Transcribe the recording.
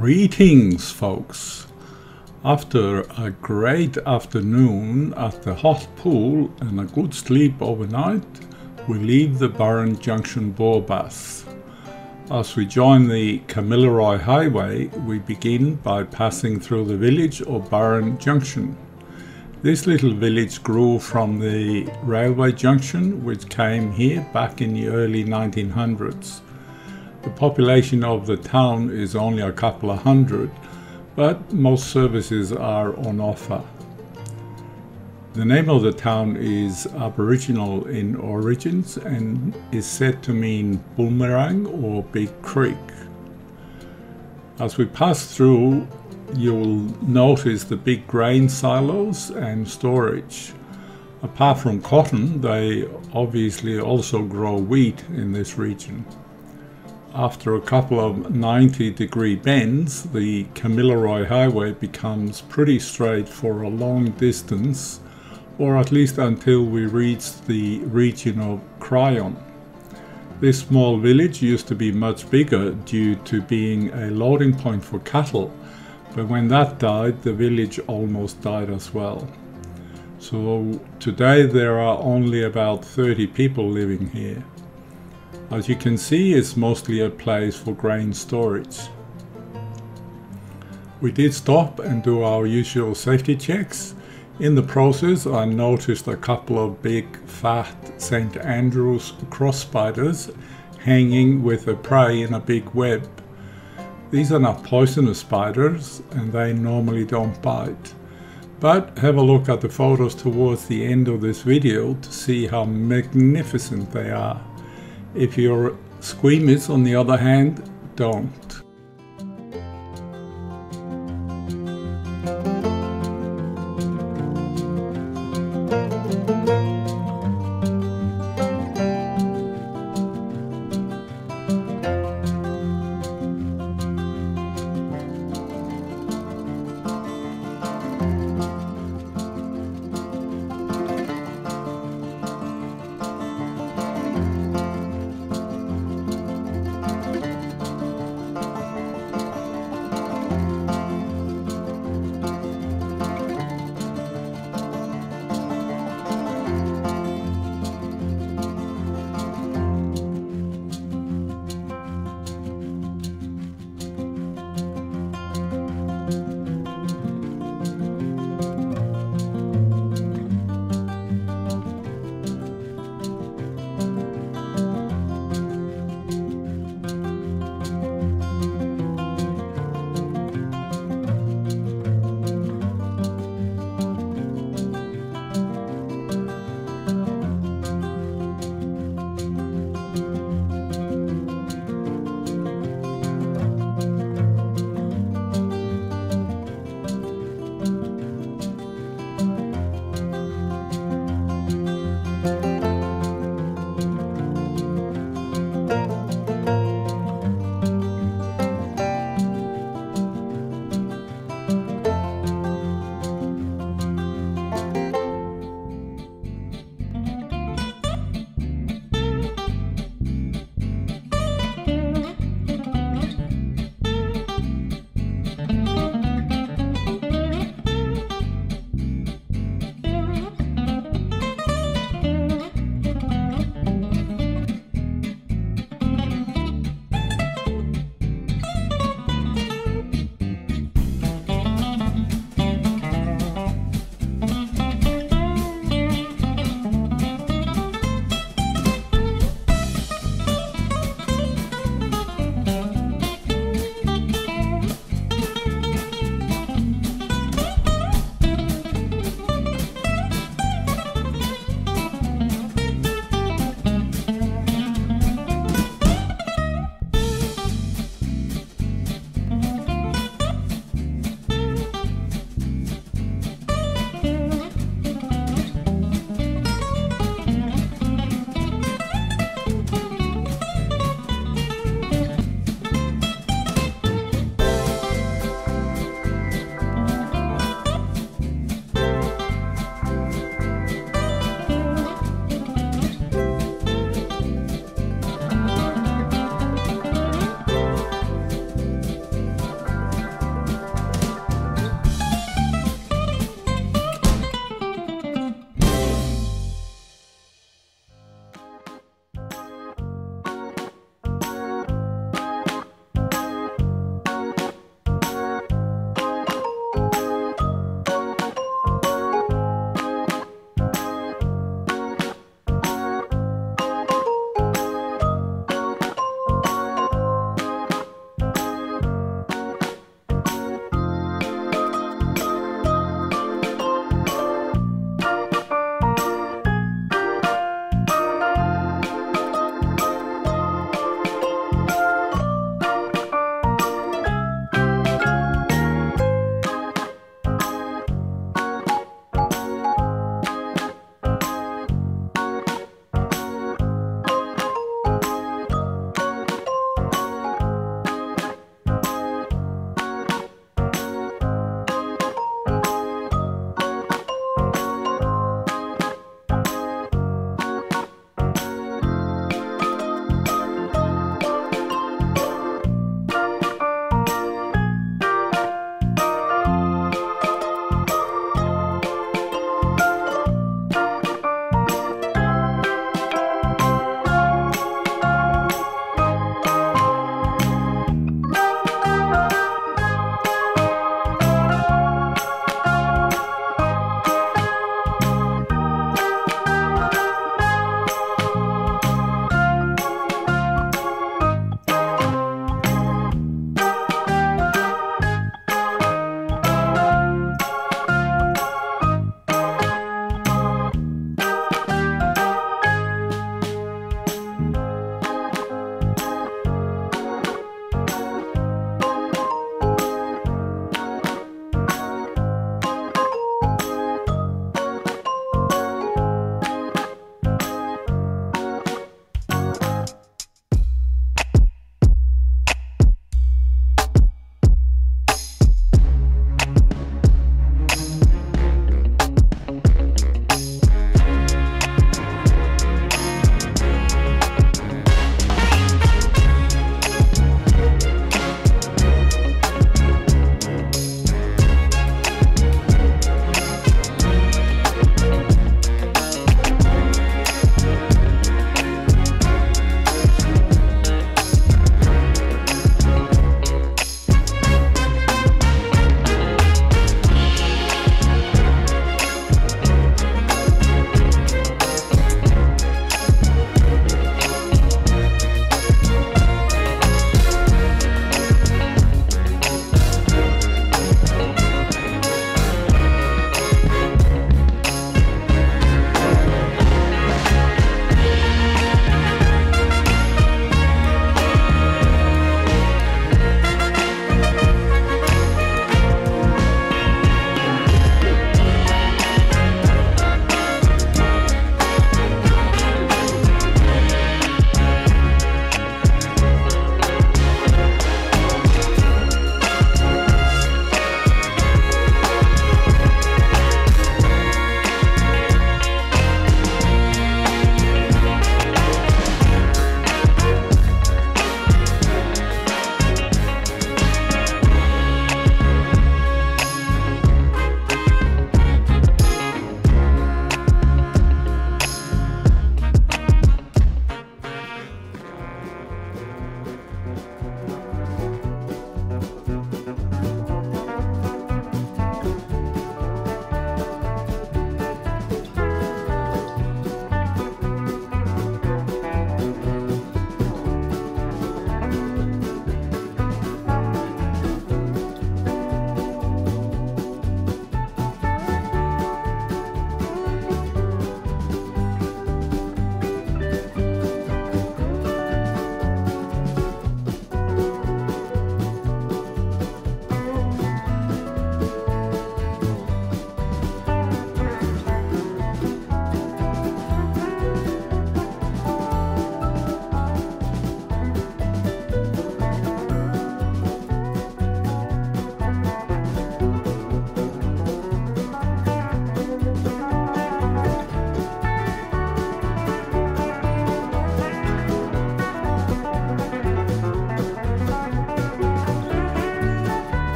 Greetings, folks. After a great afternoon at the hot pool and a good sleep overnight, we leave the Burren Junction Bore Baths. As we join the Kamilaroy Highway, we begin by passing through the village of Burren Junction. This little village grew from the railway junction which came here back in the early 1900s. The population of the town is only a couple of hundred, but most services are on offer. The name of the town is Aboriginal in origins and is said to mean boomerang or big creek. As we pass through, you'll notice the big grain silos and storage. Apart from cotton, they obviously also grow wheat in this region. After a couple of 90-degree bends, the Kamilaroy Highway becomes pretty straight for a long distance, or at least until we reach the region of Cryon. This small village used to be much bigger due to being a loading point for cattle, but when that died, the village almost died as well. So today there are only about 30 people living here. As you can see, it's mostly a place for grain storage. We did stop and do our usual safety checks. In the process, I noticed a couple of big, fat St. Andrews Cross spiders hanging with a prey in a big web. These are not poisonous spiders and they normally don't bite. But have a look at the photos towards the end of this video to see how magnificent they are. If you're squeamish, on the other hand, don't.